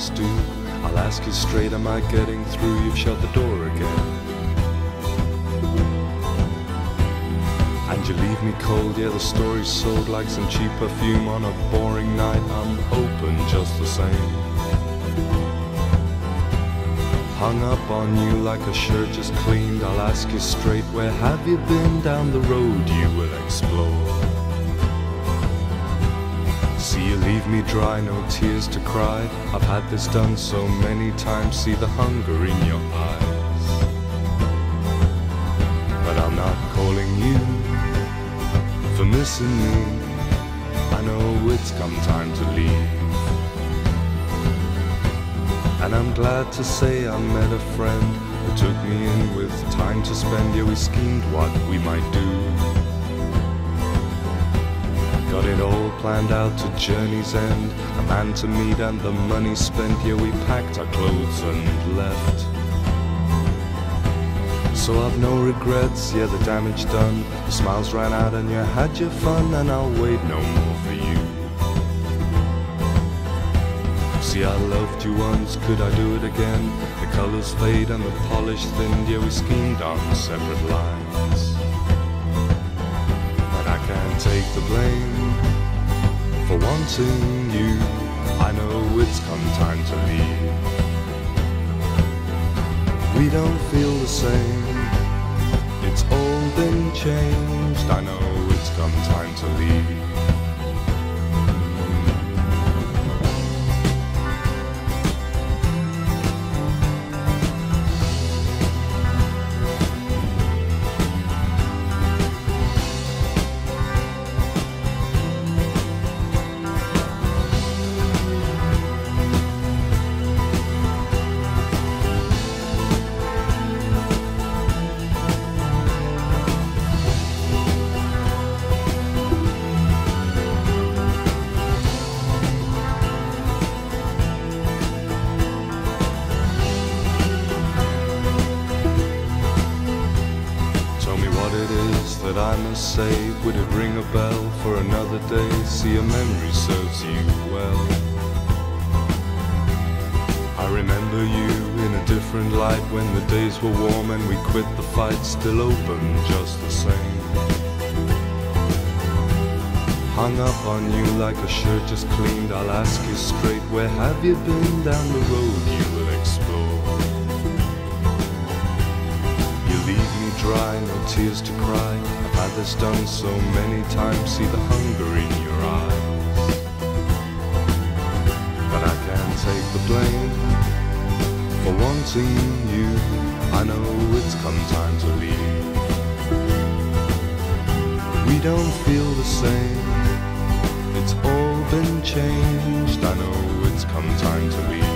always do. I'll ask you straight, am I getting through? You've shut the door again, and you leave me cold. Yeah, the story's sold like some cheap perfume on a boring night. I'm open just the same. Hung up on you like a shirt just cleaned. I'll ask you straight, where have you been? Down the road you will explore. See you leave me dry, no tears to cry. I've had this done so many times. See the hunger in your eyes. But I'm not calling you for missing me. I know it's come time to leave, and I'm glad to say I met a friend who took me in with time to spend. Yeah, we schemed what we might do, got it all planned out to journey's end. A man to meet and the money spent. Yeah, we packed our clothes and left. So I've no regrets, yeah, the damage done. The smiles ran out and you had your fun, and I'll wait no more for you. See, I loved you once, could I do it again? The colours fade and the polish thinned. Yeah, we schemed on separate lines. Can't take the blame for wanting you. I know it's come time to leave. We don't feel the same. It's all been changed. I know it's come time to leave. That I must say, would it ring a bell for another day? See, a memory serves you well. I remember you in a different light, when the days were warm and we quit the fight. Still open just the same. Hung up on you like a shirt just cleaned. I'll ask you straight, where have you been? Down the road you will explore. Dry, no tears to cry. I've had this done so many times. See the hunger in your eyes. But I can't take the blame for wanting you. I know it's come time to leave. We don't feel the same. It's all been changed. I know it's come time to leave.